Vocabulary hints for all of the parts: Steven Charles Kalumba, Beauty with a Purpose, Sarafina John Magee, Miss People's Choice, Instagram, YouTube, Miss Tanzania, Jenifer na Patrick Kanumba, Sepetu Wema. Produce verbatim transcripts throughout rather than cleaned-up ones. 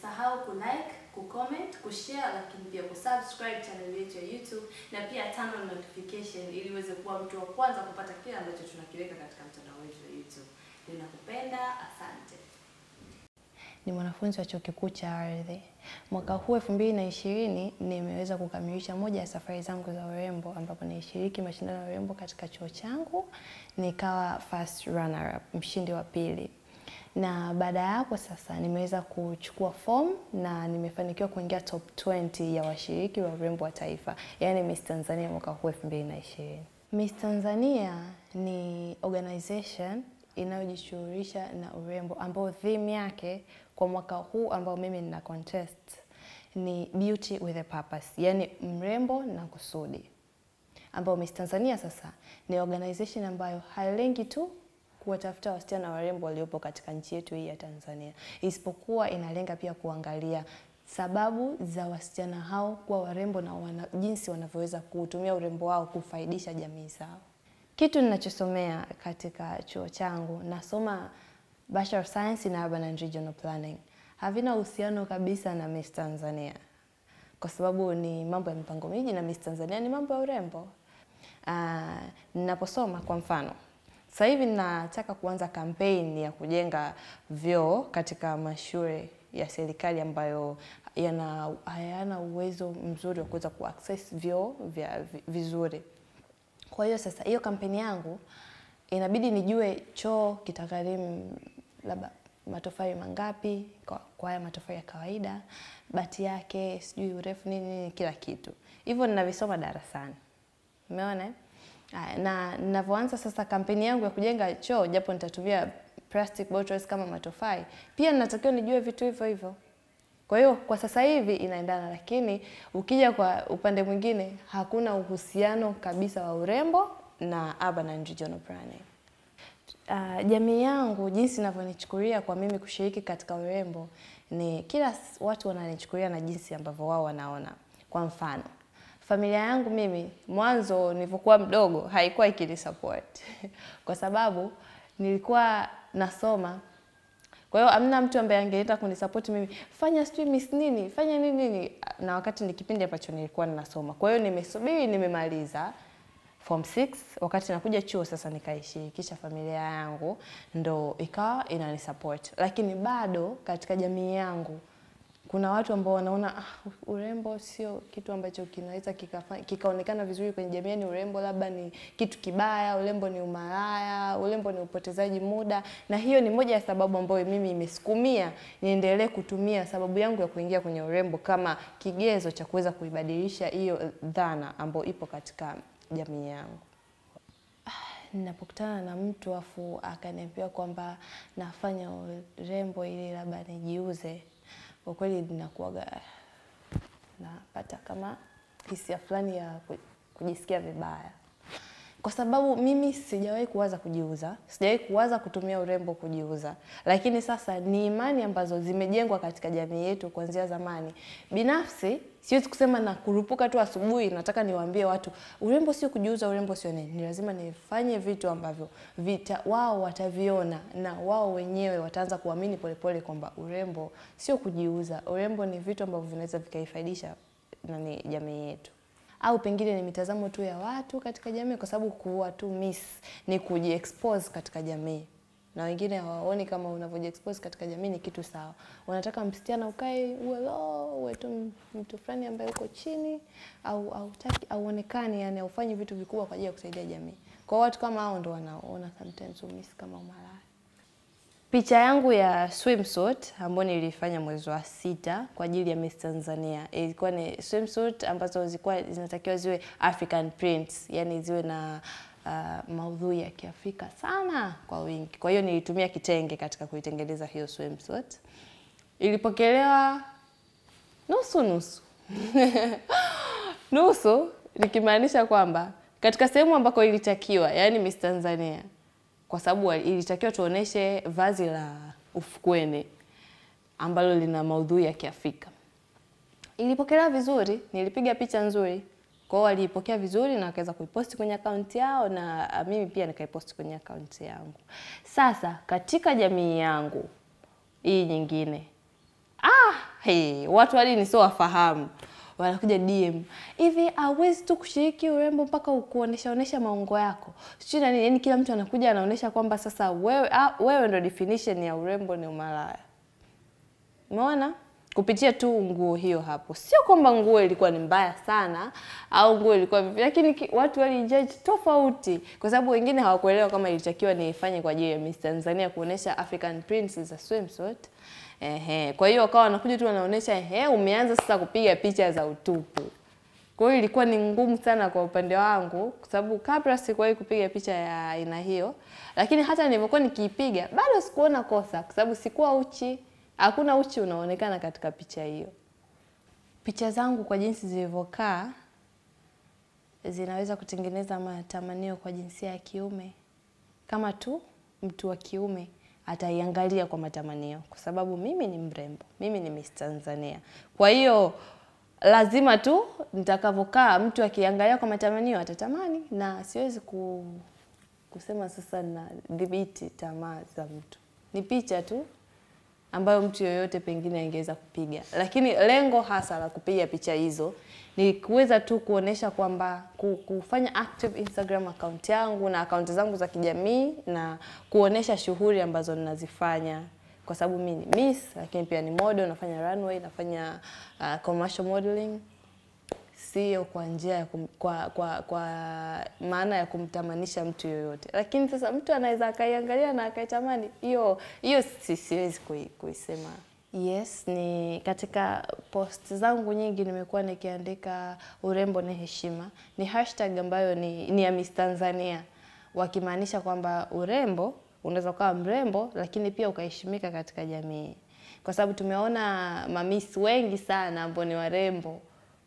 Usisahau kulike, kucomment, kushare, lakini pia kusubscribe channel yetu ya YouTube na pia turn on notification ili uweze kuwa mtu wa kwanza kupata kile ambacho tunakiweka katika mtandao wetu wa YouTube. Ninakupenda, asante. Ni mwanafunzi wa Chuo Kikuu cha Ardhi. Mwaka huu elfu mbili na ishirini nimeweza kukamilisha moja ya safari zangu za urembo ambapo nilishiriki mashindano ya urembo katika chuo changu, nikawa first runner up, mshindi wa pili. Na baada yako sasa nimeweza kuchukua form na nimefanikiwa kuingia top ishirini ya washiriki wa urembo wa taifa, yani Miss Tanzania mwaka huu elfu mbili na ishirini. Miss Tanzania ni organization inayojishughulisha na urembo ambao theme yake kwa mwaka huu ambao mimi nina contest ni Beauty with a Purpose, yani mrembo na kusudi. Ambao Miss Tanzania sasa ni organization ambayo hailengi tu kuwatafuta wasichana warembo waliopo katika nchi yetu hii ya Tanzania, isipokuwa inalenga pia kuangalia sababu za wasichana hao kuwa warembo na wana, jinsi wanavyoweza kutumia urembo wao kufaidisha jamii zao. Kitu ninachosomea katika chuo changu, nasoma Bachelor of Science in Urban and Regional Planning. Havina uhusiano kabisa na Miss Tanzania, kwa sababu ni mambo ya mipango miji na Miss Tanzania ni mambo ya urembo. Uh, ninaposoma kwa mfano, sasa hivi nataka kuanza kampeni ya kujenga vyoo katika mashule ya serikali ambayo yana hayana uwezo mzuri wa kuweza kuaccess vyoo vya vizuri. Kwa hiyo sasa hiyo kampeni yangu inabidi nijue choo kitagharimu labda matofali mangapi kwa, kwa haya matofali ya kawaida, bati yake, sijui urefu nini, kila kitu. Hivyo ninavisoma darasani. Umeona? Na ninapoanza sasa kampeni yangu ya kujenga choo, japo nitatumia plastic bottles kama matofali, pia ninatakiwa nijue vitu hivyo hivyo. Kwa hiyo kwa sasa hivi inaendana, lakini ukija kwa upande mwingine hakuna uhusiano kabisa wa urembo na urban and regional planning. Uh, jamii yangu jinsi inavyonichukulia kwa mimi kushiriki katika urembo ni kila watu wananichukulia na jinsi ambavyo wao wanaona. Kwa mfano, familia yangu mimi mwanzo nilipokuwa mdogo haikuwa ikinisupport kwa sababu nilikuwa nasoma. Kwa hiyo amna mtu ambaye angeleta kunisupport mimi, fanya sijui miss nini, fanya nini nini, na wakati ni kipindi ambacho nilikuwa ninasoma. Kwa hiyo nimesubiri nimemaliza form six, wakati nakuja chuo sasa nikaishirikisha familia yangu, ndo ikawa inanisupport. Lakini bado katika jamii yangu kuna watu ambao wanaona ah, urembo sio kitu ambacho kinaweza kikaonekana vizuri kwenye jamii, ni urembo labda ni kitu kibaya, urembo ni umalaya, urembo ni upotezaji muda. Na hiyo ni moja ya sababu ambayo mimi imesukumia niendelee kutumia sababu yangu ya kuingia kwenye urembo kama kigezo cha kuweza kuibadilisha hiyo dhana ambayo ipo katika jamii yangu. Ninapokutana na mtu afu akaniambia kwamba nafanya urembo ili labda nijiuze, kwa kweli ninakuaga napata kama hisia fulani ya kujisikia vibaya, kwa sababu mimi sijawahi kuwaza kujiuza, sijawahi kuwaza kutumia urembo kujiuza. Lakini sasa ni imani ambazo zimejengwa katika jamii yetu kuanzia zamani. Binafsi siwezi kusema na kurupuka tu asubuhi nataka niwaambie watu urembo sio kujiuza, urembo sio nini. Ni lazima nifanye vitu ambavyo vita wao wataviona na wao wenyewe wataanza kuamini polepole kwamba urembo sio kujiuza, urembo ni vitu ambavyo vinaweza vikaifaidisha na ni jamii yetu. Au pengine ni mitazamo tu ya watu katika jamii, kwa sababu kuwa tu miss ni kujiexpose katika jamii na wengine hawaoni kama unavyojiexpose katika jamii ni kitu sawa. Wanataka msichana ukae uwe low, uwe tu mtu fulani ambaye uko chini au au taki auonekane, yani ufanye vitu vikubwa kwa ajili ya kusaidia jamii. Kwa watu kama hao ndo wanaona sometimes miss kama umalaya. Picha yangu ya swimsuit ambayo nilifanya mwezi wa sita kwa ajili ya Miss Tanzania ilikuwa ni swimsuit ambazo zilikuwa zinatakiwa ziwe African prints, yani ziwe na uh, maudhui ya Kiafrika sana kwa wingi. Kwa hiyo nilitumia kitenge katika kuitengeneza hiyo swimsuit. Ilipokelewa nusu nusu. Nusu nikimaanisha kwamba katika sehemu ambako ilitakiwa, yani Miss Tanzania, kwa sababu ilitakiwa tuoneshe vazi la ufukweni ambalo lina maudhui ya Kiafrika. Ilipokelewa vizuri, nilipiga picha nzuri. Kwa hiyo walipokea vizuri na wakaweza kuiposti kwenye akaunti yao na mimi pia nikaiposti kwenye akaunti yangu. Sasa katika jamii yangu hii nyingine, ah Hey, watu wali nisowafahamu. Wanakuja D M. Hivi hauwezi tu kushiriki urembo mpaka ukuonesha onesha maungo yako. Sio nani, yani kila mtu anakuja anaonesha kwamba sasa wewe a, wewe ndio definition ya urembo ni umalaya. Umeona? Kupitia tu nguo hiyo hapo. Sio kwamba nguo ilikuwa ni mbaya sana au nguo ilikuwa vipi, lakini watu wali judge tofauti kwa sababu wengine hawakuelewa kama ilitakiwa niifanye kwa ajili ya Miss Tanzania kuonesha African Princess a swimsuit. Ehe, kwa hiyo akawa anakuja tu anaonesha ehe umeanza sasa kupiga picha za utupu. Kwa hiyo ilikuwa ni ngumu sana kwa upande wangu kwa sababu kabla sikuwahi kupiga picha ya aina hiyo, lakini hata nilipokuwa nikiipiga bado sikuona kosa kwa sababu sikuwa uchi. Hakuna uchi unaonekana katika picha hiyo. Picha zangu kwa jinsi zilivyokaa zinaweza kutengeneza matamanio kwa jinsia ya kiume. Kama tu mtu wa kiume ataiangalia kwa matamanio kwa sababu mimi ni mrembo, mimi ni Miss Tanzania. Kwa hiyo lazima tu nitakavokaa mtu akiangalia kwa matamanio atatamani, na siwezi ku, kusema sasa na dhibiti tamaa za mtu. Ni picha tu ambayo mtu yoyote pengine angeweza kupiga. Lakini lengo hasa la kupiga picha hizo ni kuweza tu kuonesha kwamba kufanya active Instagram account yangu na account zangu za kijamii na kuonesha shughuli ambazo ninazifanya kwa sababu mimi ni miss, lakini pia ni model, nafanya runway, nafanya uh, commercial modeling. Sio kwa njia kum, kwa kwa kwa maana ya kumtamanisha mtu yoyote. Lakini sasa mtu anaweza akaiangalia na akaitamani. Hiyo hiyo siwezi kuisema. Yes, ni katika post zangu nyingi nimekuwa nikiandika urembo ni heshima. Ni hashtag ambayo ni, ni ya Miss Tanzania, wakimaanisha kwamba urembo unaweza kuwa mrembo lakini pia ukaheshimika katika jamii. Kwa sababu tumeona mamis wengi sana ambao ni warembo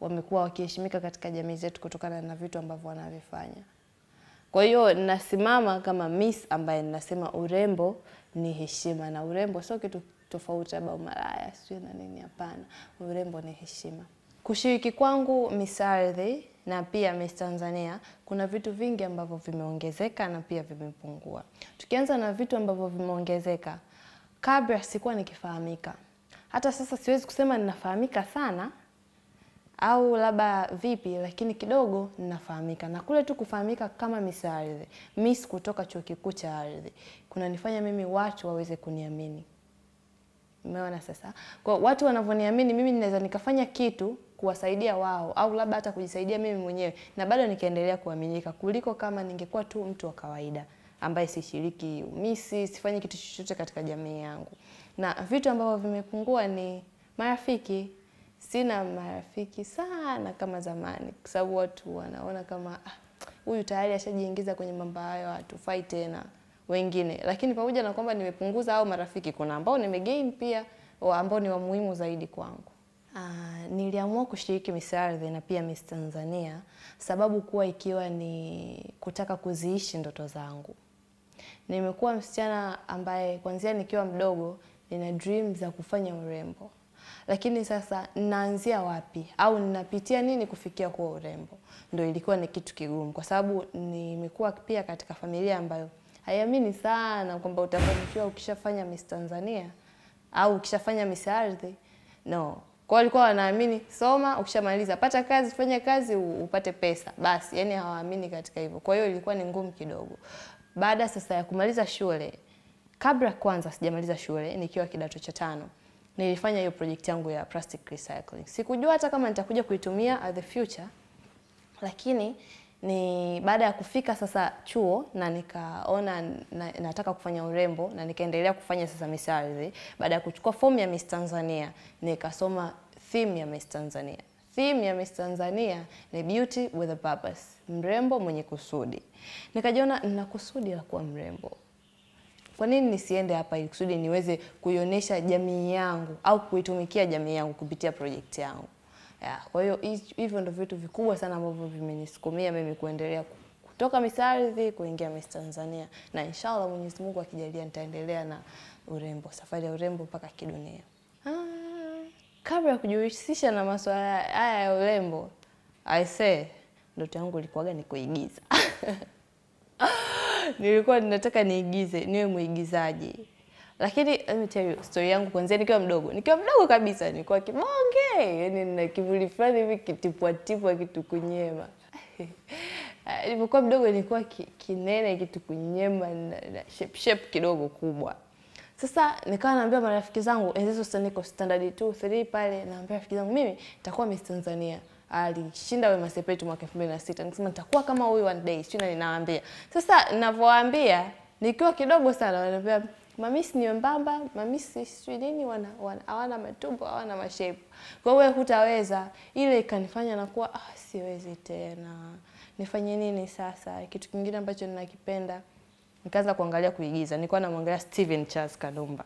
wamekuwa wakiheshimika katika jamii zetu kutokana na vitu ambavyo wanavifanya. Kwa hiyo nasimama kama miss ambaye ninasema urembo ni heshima, na urembo sio kitu tofauti na umalaya, sio na nini, hapana. Urembo ni heshima. Kushiriki kwangu Miss Ardhi na pia Miss Tanzania, kuna vitu vingi ambavyo vimeongezeka na pia vimepungua. Tukianza na vitu ambavyo vimeongezeka, kabla sikuwa nikifahamika. Hata sasa siwezi kusema ninafahamika sana au labda vipi, lakini kidogo ninafahamika. Na kule tu kufahamika kama Miss Ardhi, miss kutoka chuo kikuu cha Ardhi, kunanifanya mimi watu waweze kuniamini. Umeona sasa? Kwa watu wanavoniamini mimi, ninaweza nikafanya kitu kuwasaidia wao au labda hata kujisaidia mimi mwenyewe na bado nikaendelea kuaminika kuliko kama ningekuwa tu mtu wa kawaida ambaye sishiriki umisi, sifanyi kitu chochote katika jamii yangu. Na vitu ambavyo vimepungua ni marafiki. Sina marafiki sana kama zamani kwa sababu watu wanaona kama huyu ah, tayari ashajiingiza kwenye mambo hayo, hatufai tena wengine. Lakini pamoja na kwamba nimepunguza hao marafiki, kuna ambao nimegain pia ambao ni wa muhimu zaidi kwangu. Ah, niliamua kushiriki Miss Ardhi na pia Miss Tanzania sababu kuwa ikiwa ni kutaka kuziishi ndoto zangu. Nimekuwa msichana ambaye kuanzia nikiwa mdogo nina dream za kufanya urembo. Lakini sasa naanzia wapi au ninapitia nini kufikia kwa urembo? Ndio ilikuwa ni kitu kigumu kwa sababu nimekuwa pia katika familia ambayo haiamini sana kwamba utafanikiwa ukishafanya Miss Tanzania au ukishafanya Miss Ardhi. No. Kwa walikuwa wanaamini soma, ukishamaliza pata kazi, fanya kazi upate pesa. Basi, yani hawaamini katika hivyo. Kwa hiyo ilikuwa ni ngumu kidogo. Baada sasa ya kumaliza shule, kabla kwanza sijamaliza shule nikiwa kidato cha tano, nilifanya hiyo project yangu ya plastic recycling. Sikujua hata kama nitakuja kuitumia at the future. Lakini ni baada ya kufika sasa chuo na nikaona na, nataka kufanya urembo na nikaendelea kufanya sasa Miss Ardhi. Baada ya kuchukua form ya Miss Tanzania, nikasoma theme ya Miss Tanzania. Theme ya Miss Tanzania ni Beauty with a Purpose, mrembo mwenye kusudi. Nikajiona nina kusudi la kuwa mrembo. Kwa nini nisiende hapa ili kusudi niweze kuionesha jamii yangu au kuitumikia jamii yangu kupitia project yangu. Yeah, kwa hiyo hivyo ndio vitu vikubwa sana ambavyo vimenisukumia mimi kuendelea kutoka Miss Ardhi kuingia Miss Tanzania, na inshallah Mwenyezi Mungu akijalia nitaendelea na urembo, safari ya urembo mpaka kidunia. Ah, kabla kujihusisha na masuala haya ya urembo, I say ndoto yangu ilikuwa ni kuigiza. Nilikuwa ninataka niigize, niwe muigizaji. Lakini let me tell you story yangu kwanza nikiwa mdogo. Nikiwa mdogo kabisa nilikuwa kibonge, yani na kivuli fulani hivi kitipwa tipwa kitu kunyema. Nilipokuwa mdogo nilikuwa kinene kitu kunyema na shape shape kidogo kubwa. Sasa nikawa naambia marafiki zangu enzo sasa niko standard two three pale, naambia rafiki zangu mimi nitakuwa Miss Tanzania. Alishinda Wema Sepetu mwaka elfu mbili na sita. Nikasema nitakuwa kama huyu one day. Sio ninawaambia. Sasa ninavyowaambia nikiwa kidogo sana wananiambia mamisi ni mbamba, mamisi sijui nini, wana hawana matumbo, hawana mashape. Kwa hiyo hutaweza. Ile ikanifanya na kuwa ah, siwezi tena. Nifanye nini sasa? Kitu kingine ambacho ninakipenda. Nikaanza kuangalia kuigiza. Nilikuwa namwangalia Steven Charles Kalumba.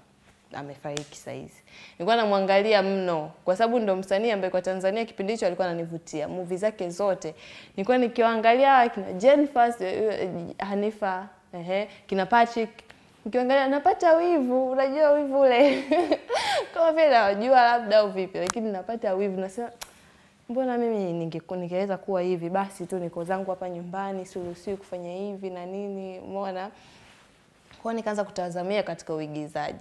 Amefariki sasa hizi. Nilikuwa namwangalia mno kwa sababu ndo msanii ambaye kwa Tanzania kipindi hicho alikuwa ananivutia. Movie zake zote nilikuwa nikiwaangalia kina Jenifer, Hanifa, ehe, kina Patrick. Nikiangalia napata wivu, unajua wivu ule. Kama vile najua labda au vipi, lakini napata wivu nasema mbona mimi ningeweza kuwa hivi basi tu niko zangu hapa nyumbani, siruhusiwi kufanya hivi na nini, umeona? Kwa nikaanza kutazamia katika uigizaji.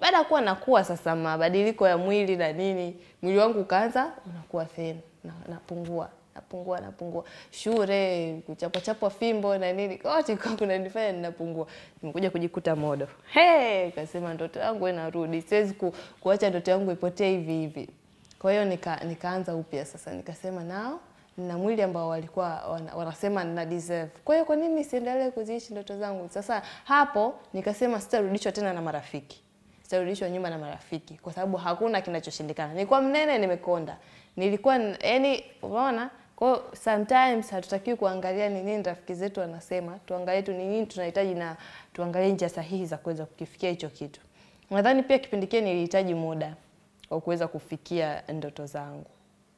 Baada ya kuwa nakuwa sasa mabadiliko ya mwili na nini, mwili wangu ukaanza unakuwa thin, na napungua, napungua, napungua. Shure, kuchapa chapa fimbo na nini, kote kwa kunanifanya ninapungua. Nimekuja kujikuta modo. Hey, kasema ndoto yangu inarudi, siwezi ku, kuacha ndoto yangu ipotee hivi hivi. Kwa hiyo nika, nikaanza upya sasa, nikasema nao na mwili ambao walikuwa wanasema na deserve. Kwa hiyo kwa nini siendelee kuziishi ndoto zangu? Sasa hapo nikasema sitarudishwa tena na marafiki. Sitarudishwa nyuma na marafiki kwa sababu hakuna kinachoshindikana. Nilikuwa mnene nimekonda. Nilikuwa yani unaona kwa sometimes hatutakiwi kuangalia ni nini rafiki zetu wanasema, tuangalie tu ni nini tunahitaji na tuangalie njia sahihi za kuweza kukifikia hicho kitu. Nadhani pia kipindi kile nilihitaji muda wa kuweza kufikia ndoto zangu.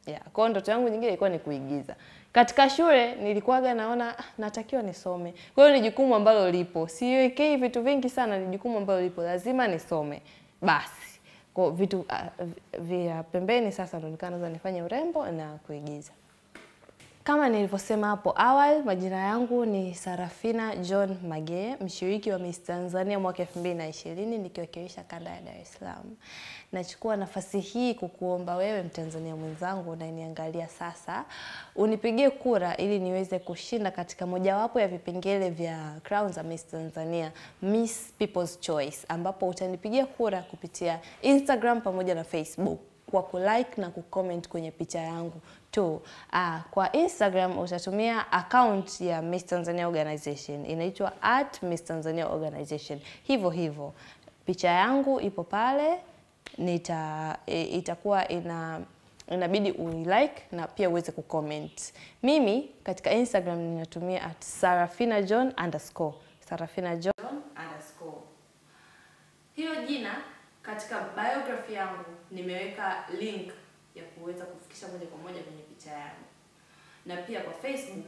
Yeah, kwa ndoto yangu nyingine ilikuwa ni kuigiza. Katika shule nilikuwaga naona natakiwa nisome. Kwa hiyo ni jukumu ambalo lipo. Siwekei vitu vingi sana, ni jukumu ambalo lipo. Lazima nisome. Basi. Kwa vitu uh, vya pembeni sasa ndo nikaanza nifanye urembo na kuigiza. Kama nilivyosema hapo awali, majina yangu ni Sarafina John Magee, mshiriki wa Miss Tanzania mwaka elfu mbili na ishirini nikiwakilisha kanda ya Dar es Salaam. Nachukua nafasi hii kukuomba wewe Mtanzania mwenzangu unaniangalia sasa, unipigie kura ili niweze kushinda katika mojawapo ya vipengele vya crown za Miss Tanzania, Miss People's Choice, ambapo utanipigia kura kupitia Instagram pamoja na Facebook. Kwa kulike na kucomment kwenye picha yangu tu. Ah, kwa Instagram utatumia account ya Miss Tanzania Organization. Inaitwa at Miss Tanzania Organization. Hivyo hivyo. Picha yangu ipo pale. Nita, e, itakuwa ina inabidi ulike na pia uweze kucomment. Mimi katika Instagram ninatumia at Sarafina John underscore. Sarafina John underscore. Hilo jina katika biography yangu nimeweka link ya kuweza kufikisha moja kwa moja kwenye picha yangu. Na pia kwa Facebook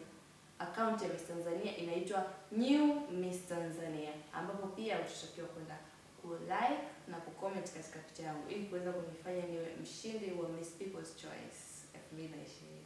account ya Miss Tanzania inaitwa New Miss Tanzania, ambapo pia utatakiwa kwenda kulike na kucomment katika picha yangu ili kuweza kunifanya niwe mshindi wa Miss People's Choice elfu mbili na ishirini.